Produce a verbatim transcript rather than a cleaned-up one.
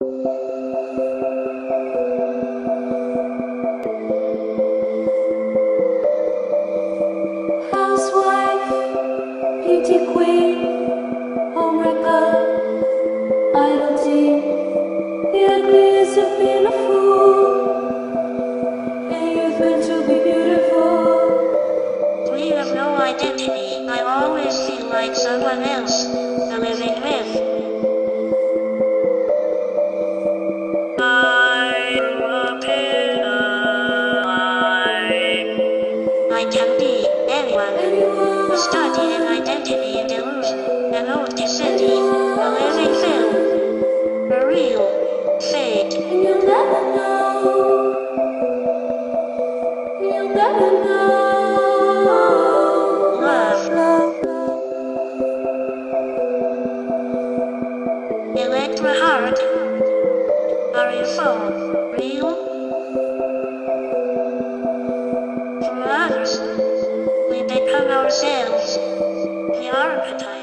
Housewife, beauty queen, home wrecker, idol teen. The ugliest have been a fool, and you've meant to be beautiful. We have no identity, I've always feel like someone else, the living myth. I can be anyone, anyone. Stuck in identity and delusion, an old descendant, a living film, a real fate. And you'll never know, you'll never know. Love, love. Electra Heart, are you so real? Ourselves, the archetype.